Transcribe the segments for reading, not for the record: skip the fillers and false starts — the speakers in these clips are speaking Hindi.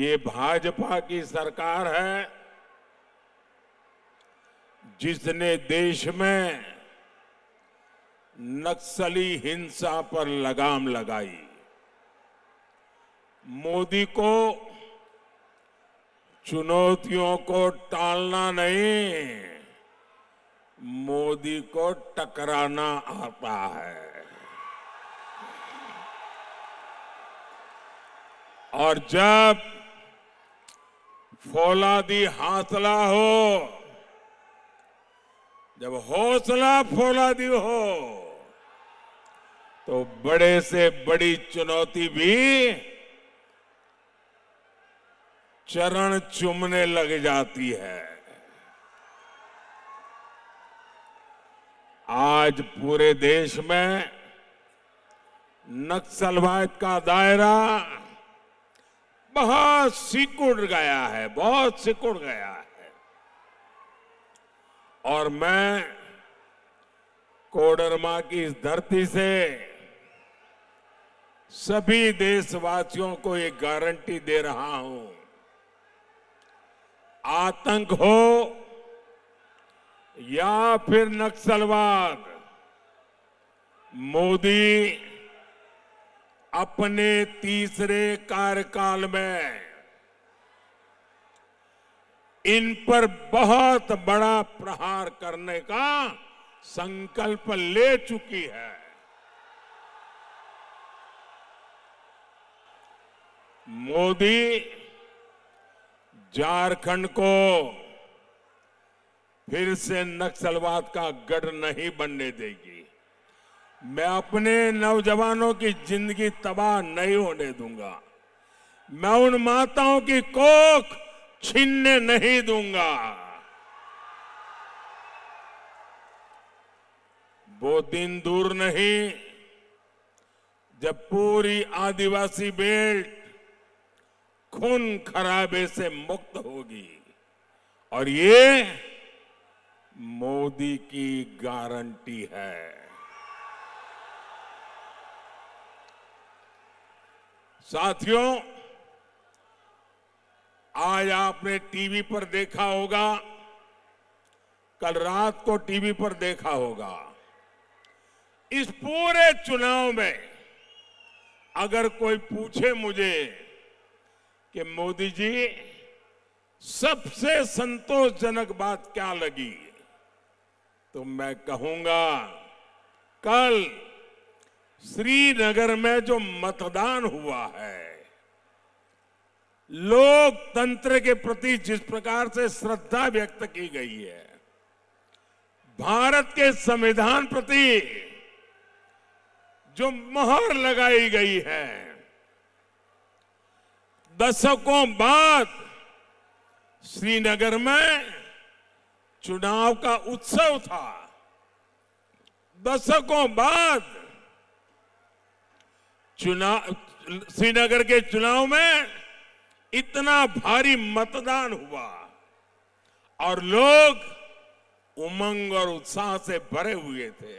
ये भाजपा की सरकार है जिसने देश में नक्सली हिंसा पर लगाम लगाई। मोदी को चुनौतियों को टालना नहीं, मोदी को टकराना आता है। और जब फौलादी हौसला हो, जब हौसला फौलादी हो, तो बड़े से बड़ी चुनौती भी चरण चूमने लग जाती है। आज पूरे देश में नक्सलवाद का दायरा बहुत सिकुड़ गया है, बहुत सिकुड़ गया है। और मैं कोडरमा की इस धरती से सभी देशवासियों को ये गारंटी दे रहा हूं, आतंक हो या फिर नक्सलवाद, मोदी अपने तीसरे कार्यकाल में इन पर बहुत बड़ा प्रहार करने का संकल्प ले चुकी है। मोदी झारखंड को फिर से नक्सलवाद का गढ़ नहीं बनने देगी। मैं अपने नौजवानों की जिंदगी तबाह नहीं होने दूंगा। मैं उन माताओं की कोख छीनने नहीं दूंगा। वो दिन दूर नहीं जब पूरी आदिवासी बेल्ट खून खराबे से मुक्त होगी, और ये मोदी की गारंटी है। साथियों, आज आपने टीवी पर देखा होगा, कल रात को टीवी पर देखा होगा, इस पूरे चुनाव में अगर कोई पूछे मुझे कि मोदी जी सबसे संतोषजनक बात क्या लगी, तो मैं कहूंगा कल श्रीनगर में जो मतदान हुआ है, लोकतंत्र के प्रति जिस प्रकार से श्रद्धा व्यक्त की गई है, भारत के संविधान प्रति जो मोहर लगाई गई है, दशकों बाद श्रीनगर में चुनाव का उत्सव था। दशकों बाद श्रीनगर के चुनाव में इतना भारी मतदान हुआ और लोग उमंग और उत्साह से भरे हुए थे।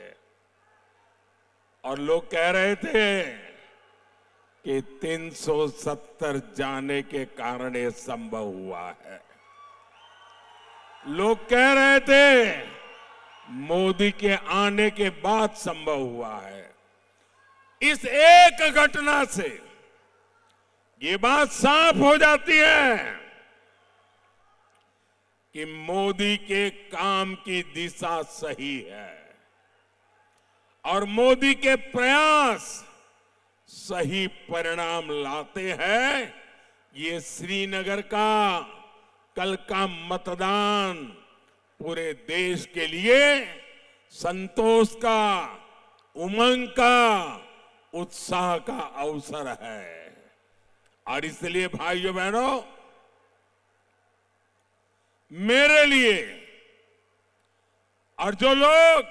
और लोग कह रहे थे कि 370 जाने के कारण ये संभव हुआ है। लोग कह रहे थे मोदी के आने के बाद संभव हुआ है। इस एक घटना से ये बात साफ हो जाती है कि मोदी के काम की दिशा सही है और मोदी के प्रयास सही परिणाम लाते हैं। ये श्रीनगर का कल का मतदान पूरे देश के लिए संतोष का, उमंग का, उत्साह का अवसर है। और इसलिए भाइयों बहनों, मेरे लिए और जो लोग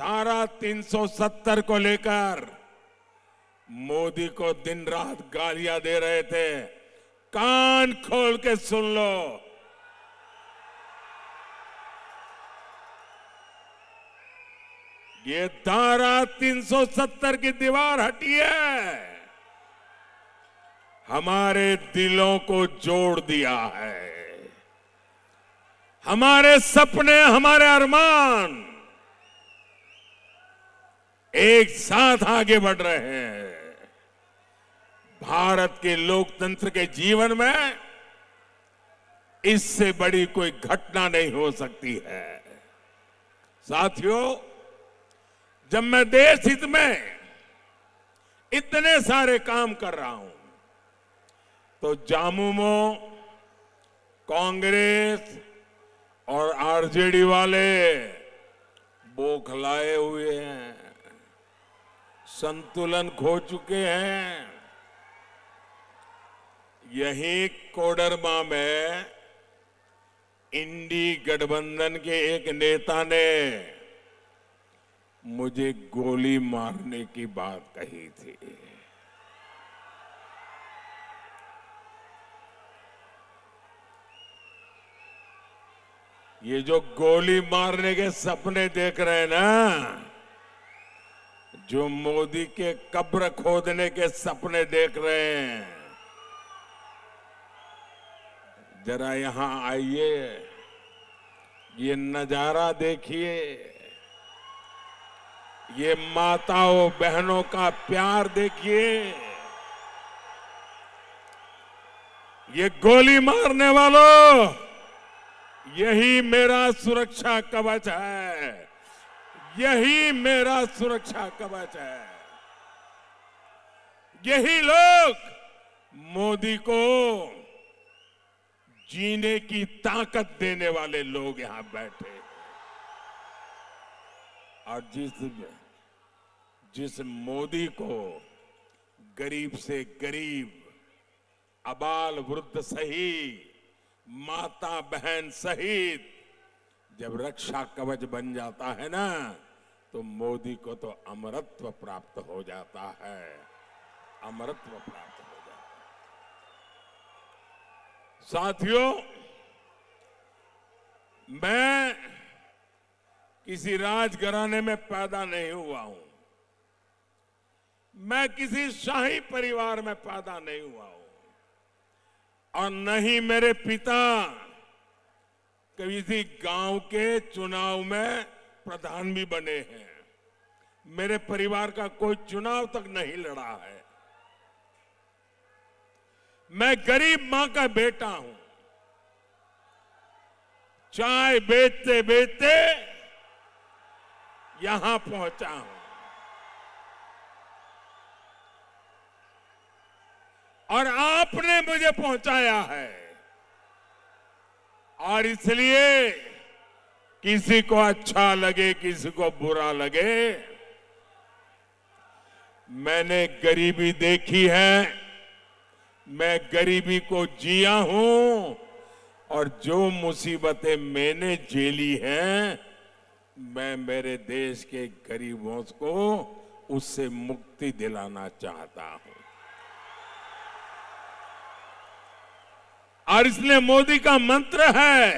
धारा 370 को लेकर मोदी को दिन रात गालियां दे रहे थे, कान खोल के सुन लो। ये धारा 370 की दीवार हटी है हमारे दिलों को जोड़ दिया है। हमारे सपने, हमारे अरमान एक साथ आगे बढ़ रहे हैं। भारत के लोकतंत्र के जीवन में इससे बड़ी कोई घटना नहीं हो सकती है। साथियों, जब मैं देश हित में इतने सारे काम कर रहा हूं तो जामुमो कांग्रेस और आरजेडी वाले बौखलाए हुए हैं, संतुलन खो चुके हैं। यही कोडरमा में इंडी गठबंधन के एक नेता ने मुझे गोली मारने की बात कही थी। ये जो गोली मारने के सपने देख रहे हैं ना, जो मोदी के कब्र खोदने के सपने देख रहे हैं, जरा यहां आइए, ये नजारा देखिए, ये माताओं बहनों का प्यार देखिए। ये गोली मारने वालों, यही मेरा सुरक्षा कवच है, यही मेरा सुरक्षा कवच है। यही लोग मोदी को जीने की ताकत देने वाले लोग यहां बैठे। और जिस मोदी को गरीब से गरीब, अबाल वृद्ध सही, माता बहन सहित जब रक्षा कवच बन जाता है ना, तो मोदी को तो अमरत्व प्राप्त हो जाता है, अमरत्व प्राप्त। साथियों, मैं किसी राजघराने में पैदा नहीं हुआ हूं, मैं किसी शाही परिवार में पैदा नहीं हुआ हूं, और न ही मेरे पिता किसी गांव के चुनाव में प्रधान भी बने हैं। मेरे परिवार का कोई चुनाव तक नहीं लड़ा है। मैं गरीब मां का बेटा हूं। चाय बेचते बेचते यहां पहुंचा हूं। और आपने मुझे पहुंचाया है, और इसलिए किसी को अच्छा लगे, किसी को बुरा लगे, मैंने गरीबी देखी है, मैं गरीबी को जिया हूं, और जो मुसीबतें मैंने झेली हैं, मैं मेरे देश के गरीबों को उससे मुक्ति दिलाना चाहता हूं। और इसलिए मोदी का मंत्र है,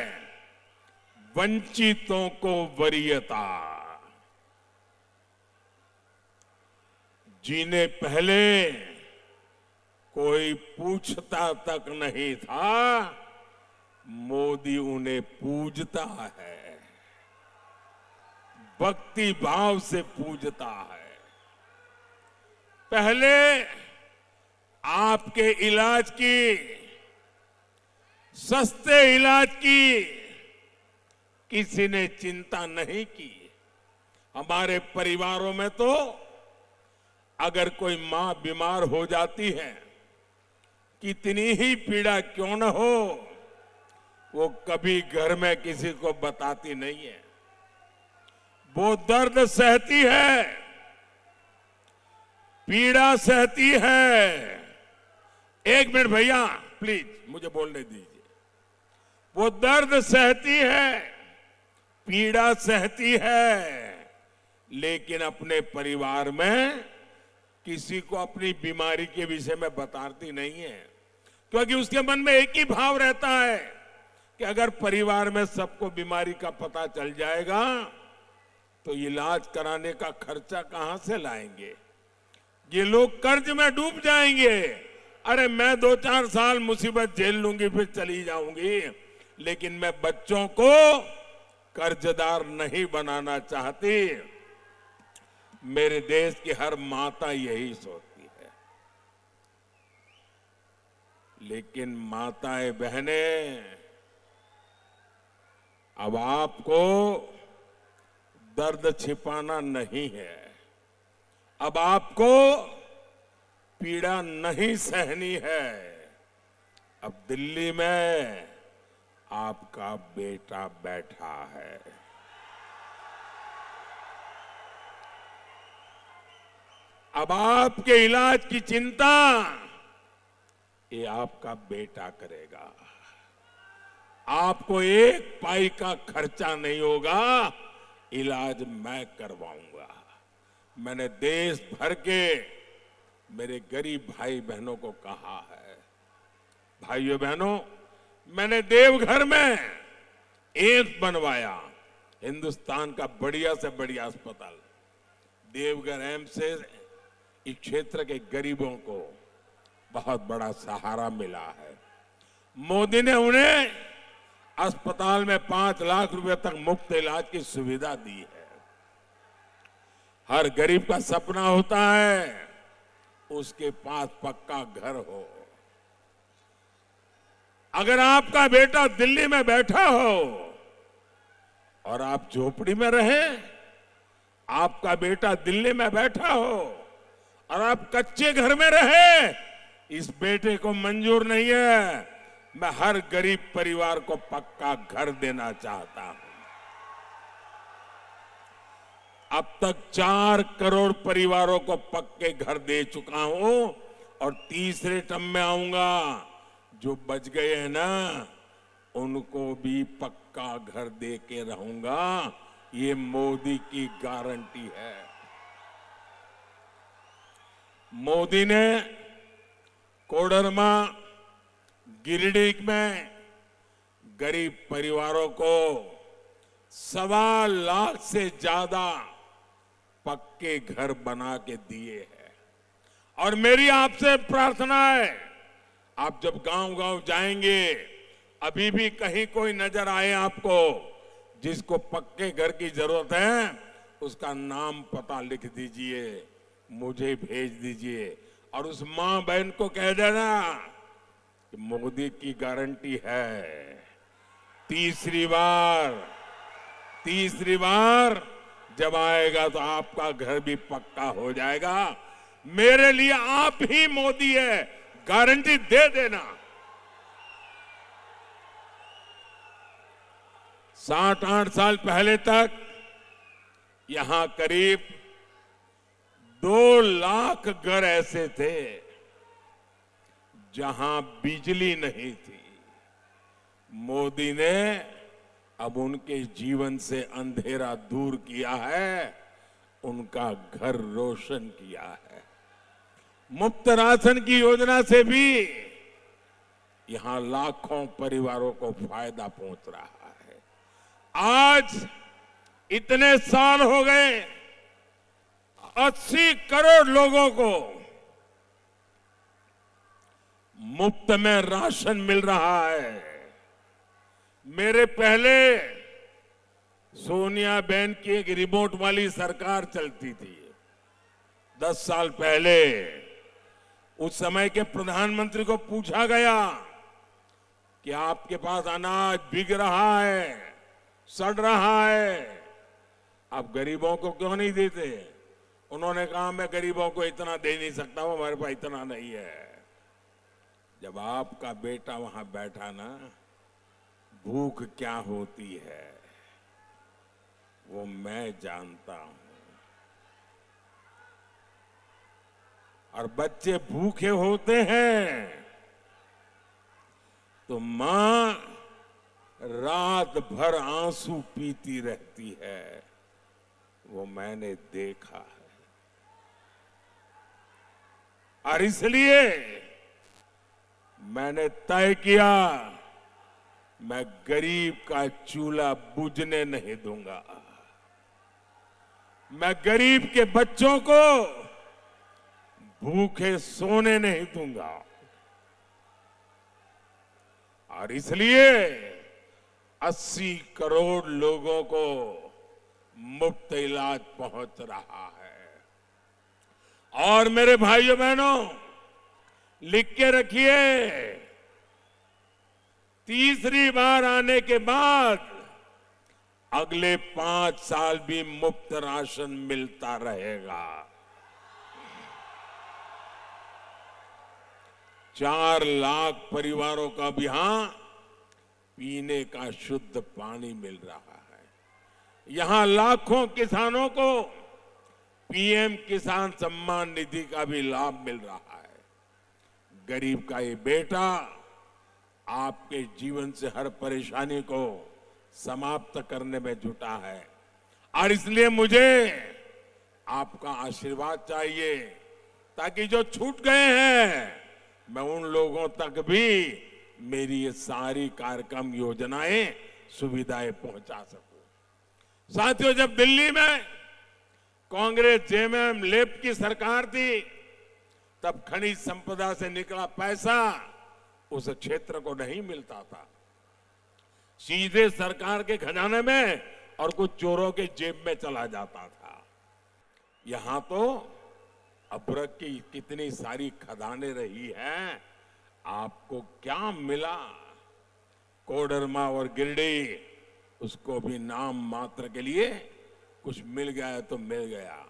वंचितों को वरीयता। जीने पहले कोई पूछता तक नहीं था, मोदी उन्हें पूजता है, भक्ति भाव से पूजता है। पहले आपके इलाज की, सस्ते इलाज की किसी ने चिंता नहीं की। हमारे परिवारों में तो अगर कोई मां बीमार हो जाती है, कितनी ही पीड़ा क्यों न हो, वो कभी घर में किसी को बताती नहीं है, वो दर्द सहती है, पीड़ा सहती है। एक मिनट भैया, प्लीज मुझे बोलने दीजिए। वो दर्द सहती है, पीड़ा सहती है, लेकिन अपने परिवार में किसी को अपनी बीमारी के विषय में बताती नहीं है, क्योंकि उसके मन में एक ही भाव रहता है कि अगर परिवार में सबको बीमारी का पता चल जाएगा तो इलाज कराने का खर्चा कहां से लाएंगे, ये लोग कर्ज में डूब जाएंगे। अरे मैं 2-4 साल मुसीबत झेल लूंगी फिर चली जाऊंगी, लेकिन मैं बच्चों को कर्जदार नहीं बनाना चाहती। मेरे देश की हर माता यही सोचती है, लेकिन माताएं बहनें, अब आपको दर्द छिपाना नहीं है, अब आपको पीड़ा नहीं सहनी है। अब दिल्ली में आपका बेटा बैठा है, अब आपके इलाज की चिंता ये आपका बेटा करेगा। आपको 1 पाई का खर्चा नहीं होगा, इलाज मैं करवाऊंगा। मैंने देश भर के मेरे गरीब भाई बहनों को कहा है, भाइयों बहनों, मैंने देवघर में एम्स बनवाया, हिंदुस्तान का बढ़िया से बढ़िया अस्पताल। देवघर एम्स से इस क्षेत्र के गरीबों को बहुत बड़ा सहारा मिला है। मोदी ने उन्हें अस्पताल में 5 लाख रुपए तक मुफ्त इलाज की सुविधा दी है। हर गरीब का सपना होता है उसके पास पक्का घर हो। अगर आपका बेटा दिल्ली में बैठा हो और आप झोपड़ी में रहे, आपका बेटा दिल्ली में बैठा हो और आप कच्चे घर में रहे, इस बेटे को मंजूर नहीं है। मैं हर गरीब परिवार को पक्का घर देना चाहता हूं। अब तक 4 करोड़ परिवारों को पक्के घर दे चुका हूं और तीसरे टर्म में आऊंगा। जो बच गए हैं ना, उनको भी पक्का घर दे के रहूंगा, ये मोदी की गारंटी है। मोदी ने कोडरमा, गिरिडीह में गरीब परिवारों को 1.25 लाख से ज्यादा पक्के घर बना के दिए हैं। और मेरी आपसे प्रार्थना है, आप जब गांव-गांव जाएंगे, अभी भी कहीं कोई नजर आए आपको जिसको पक्के घर की जरूरत है, उसका नाम पता लिख दीजिए, मुझे भेज दीजिए और उस मां बहन को कह देना कि मोदी की गारंटी है। तीसरी बार जब आएगा तो आपका घर भी पक्का हो जाएगा। मेरे लिए आप ही मोदी है, गारंटी दे देना। 7-8 साल पहले तक यहां करीब 2 लाख घर ऐसे थे जहां बिजली नहीं थी। मोदी ने अब उनके जीवन से अंधेरा दूर किया है, उनका घर रोशन किया है। मुफ्त राशन की योजना से भी यहां लाखों परिवारों को फायदा पहुंच रहा है। आज इतने साल हो गए, 80 करोड़ लोगों को मुफ्त में राशन मिल रहा है। मेरे पहले सोनिया बहन की एक रिमोट वाली सरकार चलती थी 10 साल पहले। उस समय के प्रधानमंत्री को पूछा गया कि आपके पास अनाज बिक रहा है, सड़ रहा है, आप गरीबों को क्यों नहीं देते? उन्होंने कहा मैं गरीबों को इतना दे नहीं सकता हूं, हमारे पास इतना नहीं है। जब आपका बेटा वहां बैठा ना, भूख क्या होती है वो मैं जानता हूं। और बच्चे भूखे होते हैं तो मां रात भर आंसू पीती रहती है, वो मैंने देखा है। और इसलिए मैंने तय किया, मैं गरीब का चूल्हा बुझने नहीं दूंगा। मैं गरीब के बच्चों को भूखे सोने नहीं दूंगा। और इसलिए 80 करोड़ लोगों को मुफ्त इलाज पहुंच रहा है। और मेरे भाइयों बहनों, लिख के रखिए, तीसरी बार आने के बाद अगले 5 साल भी मुफ्त राशन मिलता रहेगा। 4 लाख परिवारों का भी यहां पीने का शुद्ध पानी मिल रहा है। यहां लाखों किसानों को पीएम किसान सम्मान निधि का भी लाभ मिल रहा है। गरीब का ये बेटा आपके जीवन से हर परेशानी को समाप्त करने में जुटा है। और इसलिए मुझे आपका आशीर्वाद चाहिए ताकि जो छूट गए हैं मैं उन लोगों तक भी मेरी ये सारी कार्यक्रम, योजनाएं, सुविधाएं पहुंचा सकूं। साथियों, जब दिल्ली में कांग्रेस जेएमएम लेफ्ट की सरकार थी तब खनिज संपदा से निकला पैसा उस क्षेत्र को नहीं मिलता था, सीधे सरकार के खजाने में और कुछ चोरों के जेब में चला जाता था। यहां तो अभ्रक की कितनी सारी खदानें रही हैं, आपको क्या मिला? कोडरमा और गिरिडीह, उसको भी नाम मात्र के लिए कुछ मिल गया तो मिल गया।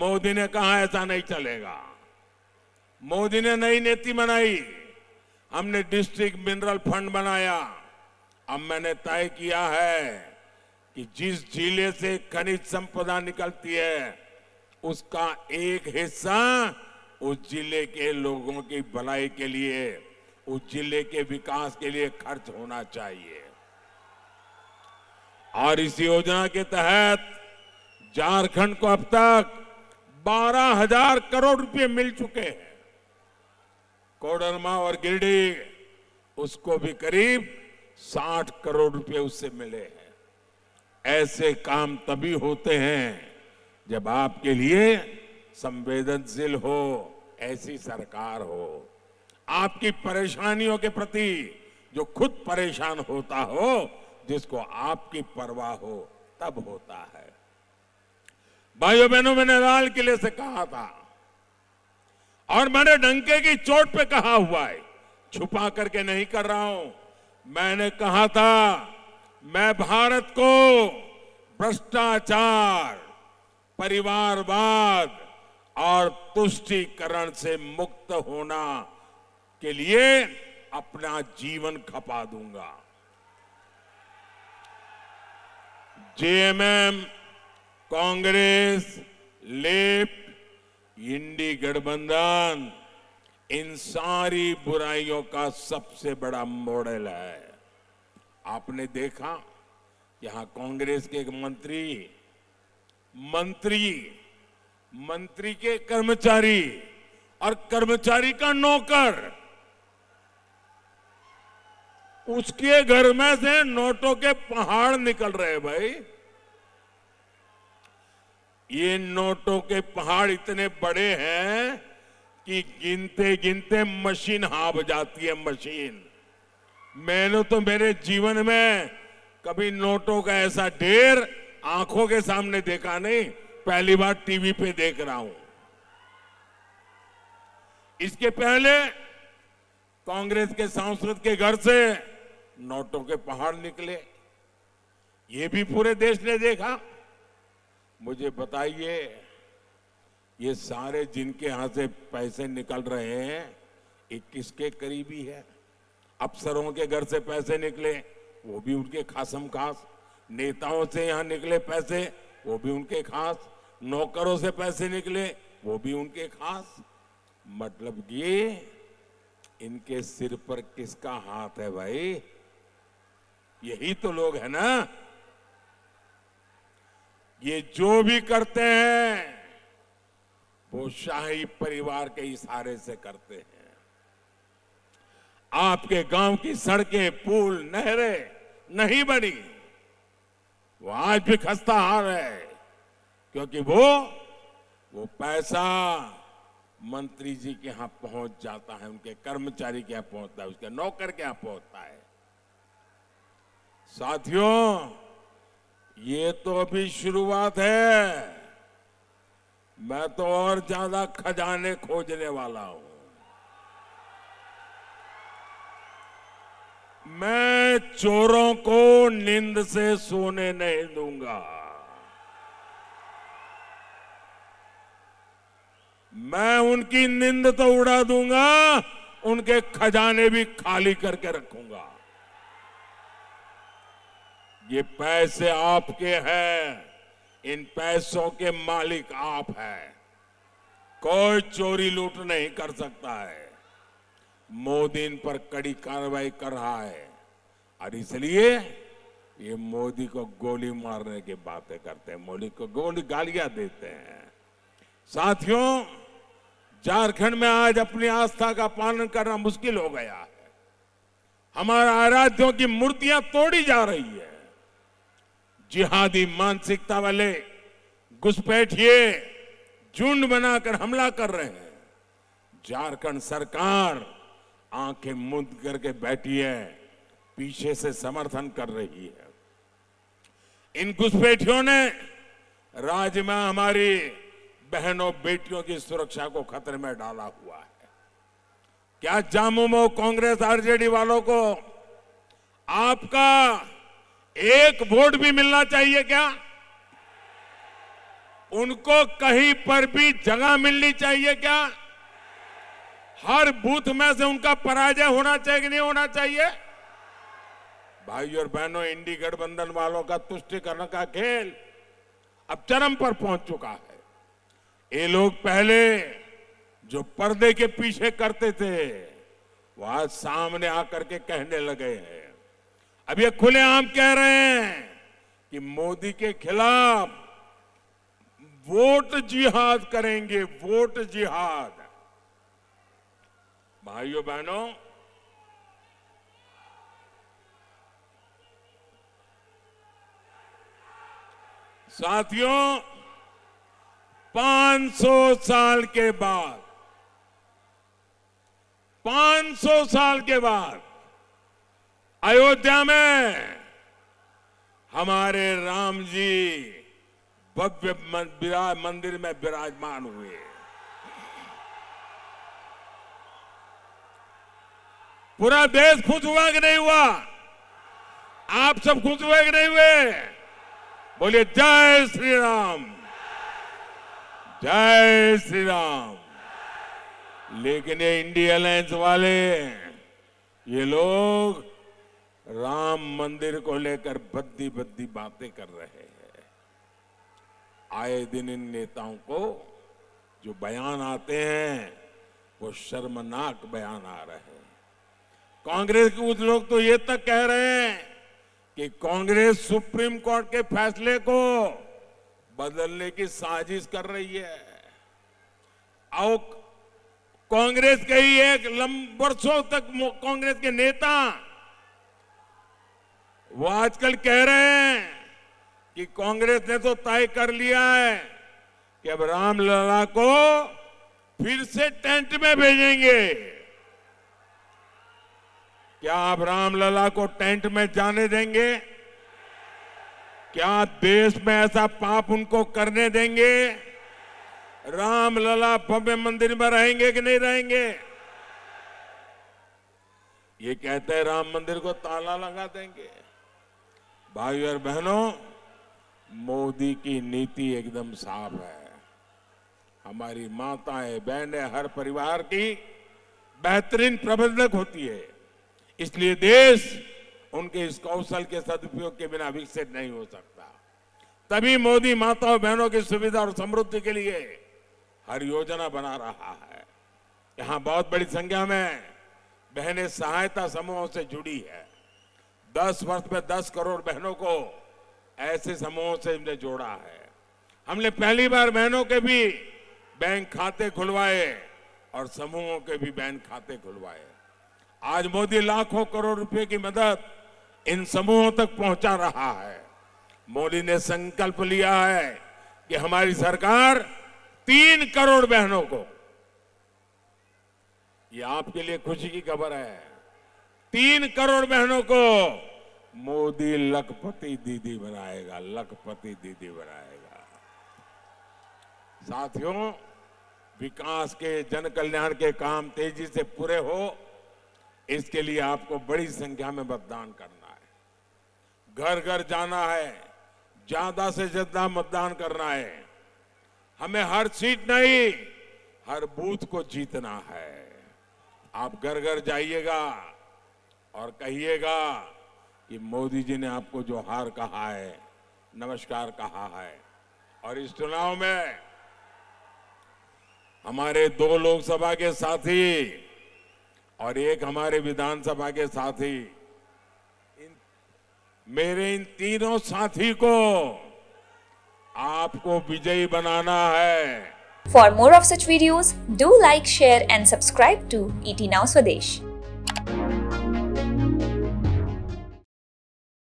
मोदी ने कहा ऐसा नहीं चलेगा। मोदी ने नई नीति बनाई, हमने डिस्ट्रिक्ट मिनरल फंड बनाया। अब मैंने तय किया है कि जिस जिले से खनिज संपदा निकलती है उसका एक हिस्सा उस जिले के लोगों की भलाई के लिए, उस जिले के विकास के लिए खर्च होना चाहिए। और इस योजना के तहत झारखंड को अब तक 12,000 करोड़ रुपए मिल चुके हैं। कोडरमा और गिरिडीह, उसको भी करीब 60 करोड़ रुपए उससे मिले हैं। ऐसे काम तभी होते हैं जब आपके लिए संवेदनशील हो, ऐसी सरकार हो, आपकी परेशानियों के प्रति जो खुद परेशान होता हो, जिसको आपकी परवाह हो, तब होता है। भाइयों बहनों, मैंने लाल किले से कहा था और मैंने डंके की चोट पे कहा हुआ है, छुपा करके नहीं कर रहा हूं। मैंने कहा था मैं भारत को भ्रष्टाचार, परिवारवाद और तुष्टीकरण से मुक्त होना के लिए अपना जीवन खपा दूंगा। जेएमएम, कांग्रेस, लेफ्ट, इंडी गठबंधन, इन सारी बुराइयों का सबसे बड़ा मॉडल है। आपने देखा यहां कांग्रेस के एक मंत्री के कर्मचारी और कर्मचारी का नौकर, उसके घर में से नोटों के पहाड़ निकल रहे। भाई, ये नोटों के पहाड़ इतने बड़े हैं कि गिनते गिनते मशीन हांफ जाती है, मशीन। मैंने तो मेरे जीवन में कभी नोटों का ऐसा ढेर आंखों के सामने देखा नहीं, पहली बार टीवी पे देख रहा हूं। इसके पहले कांग्रेस के सांसद के घर से नोटों के पहाड़ निकले, ये भी पूरे देश ने देखा। मुझे बताइए, ये सारे जिनके यहां से पैसे निकल रहे हैं, ये किसके करीबी है? अफसरों के घर से पैसे निकले, वो भी उनके खासम खास। नेताओं से यहां निकले पैसे, वो भी उनके खास। नौकरों से पैसे निकले, वो भी उनके खास। मतलब ये इनके सिर पर किसका हाथ है? भाई, यही तो लोग है ना। ये जो भी करते हैं वो शाही परिवार के इशारे से करते हैं। आपके गांव की सड़कें, पुल, नहरें नहीं बनी, वो आज भी खस्ता हाल है, क्योंकि वो पैसा मंत्री जी के यहाँ पहुंच जाता है, उनके कर्मचारी के यहाँ पहुंचता है, उसके नौकर के यहाँ पहुंचता है। साथियों, ये तो अभी शुरुआत है, मैं तो और ज्यादा खजाने खोजने वाला हूं। मैं चोरों को नींद से सोने नहीं दूंगा। मैं उनकी नींद तो उड़ा दूंगा, उनके खजाने भी खाली करके रखूंगा। ये पैसे आपके हैं, इन पैसों के मालिक आप हैं। कोई चोरी लूट नहीं कर सकता है। मोदी इन पर कड़ी कार्रवाई कर रहा है और इसलिए ये मोदी को गोली मारने की बातें करते हैं, मोदी को गोली गालियां देते हैं। साथियों, झारखंड में आज अपनी आस्था का पालन करना मुश्किल हो गया है। हमारे आराध्यों की मूर्तियां तोड़ी जा रही है। जिहादी मानसिकता वाले घुसपैठिए झुंड बनाकर हमला कर रहे हैं। झारखंड सरकार आंखें मूंद करके बैठी है, पीछे से समर्थन कर रही है। इन घुसपैठियों ने राज्य में हमारी बहनों बेटियों की सुरक्षा को खतरे में डाला हुआ है। क्या जामू में कांग्रेस आरजेडी वालों को आपका एक वोट भी मिलना चाहिए क्या? उनको कहीं पर भी जगह मिलनी चाहिए क्या? हर बूथ में से उनका पराजय होना चाहिए कि नहीं होना चाहिए? भाइयों और बहनों, इंडी गठबंधन वालों का तुष्टिकरण का खेल अब चरम पर पहुंच चुका है। ये लोग पहले जो पर्दे के पीछे करते थे, वह सामने आकर के कहने लगे हैं। अब ये खुलेआम कह रहे हैं कि मोदी के खिलाफ वोट जिहाद करेंगे, वोट जिहाद। भाइयों बहनों, साथियों, 500 साल के बाद अयोध्या में हमारे राम जी भव्य मंदिर में विराजमान हुए। पूरा देश खुश हुआ कि नहीं हुआ? आप सब खुश हुए कि नहीं हुए? बोलिए जय श्री राम, जय श्री राम। लेकिन ये इंडिया अलायंस वाले, ये लोग राम मंदिर को लेकर बद्दी बद्दी बातें कर रहे हैं। आए दिन इन नेताओं को जो बयान आते हैं, वो शर्मनाक बयान आ रहे हैं। कांग्रेस के कुछ लोग तो ये तक कह रहे हैं कि कांग्रेस सुप्रीम कोर्ट के फैसले को बदलने की साजिश कर रही है। और कांग्रेस के ही एक वर्षों तक कांग्रेस के नेता वो आजकल कह रहे हैं कि कांग्रेस ने तो तय कर लिया है कि अब रामलला को फिर से टेंट में भेजेंगे। क्या आप रामलला को टेंट में जाने देंगे? क्या देश में ऐसा पाप उनको करने देंगे? रामलला भव्य मंदिर में रहेंगे कि नहीं रहेंगे? ये कहते हैं राम मंदिर को ताला लगा देंगे। भाइयों और बहनों, मोदी की नीति एकदम साफ है। हमारी माताएं बहनें, हर परिवार की बेहतरीन प्रबंधक होती है, इसलिए देश उनके इस कौशल के सदुपयोग के बिना विकसित नहीं हो सकता। तभी मोदी माताओं बहनों की सुविधा और समृद्धि के लिए हर योजना बना रहा है। यहाँ बहुत बड़ी संख्या में बहनें सहायता समूहों से जुड़ी है। 10 वर्ष में 10 करोड़ बहनों को ऐसे समूहों से हमने जोड़ा है। हमने पहली बार बहनों के भी बैंक खाते खुलवाए और समूहों के भी बैंक खाते खुलवाए। आज मोदी लाखों करोड़ रुपए की मदद इन समूहों तक पहुंचा रहा है। मोदी ने संकल्प लिया है कि हमारी सरकार 3 करोड़ बहनों को ये आपके लिए खुशी की खबर है। 3 करोड़ बहनों को मोदी लखपति दीदी बनाएगा, लखपति दीदी बनाएगा। साथियों, विकास के, जन कल्याण के काम तेजी से पूरे हो, इसके लिए आपको बड़ी संख्या में मतदान करना है, घर घर जाना है, ज्यादा से ज्यादा मतदान करना है। हमें हर सीट नहीं, हर बूथ को जीतना है। आप घर घर जाइएगा और कहिएगा कि मोदी जी ने आपको जो हार कहा है, नमस्कार कहा है। और इस चुनाव में हमारे 2 लोकसभा के साथी और 1 हमारे विधानसभा के साथी, मेरे इन 3नों साथी को आपको विजयी बनाना है। For more of such videos, do like, share and subscribe to ET Now Swadesh.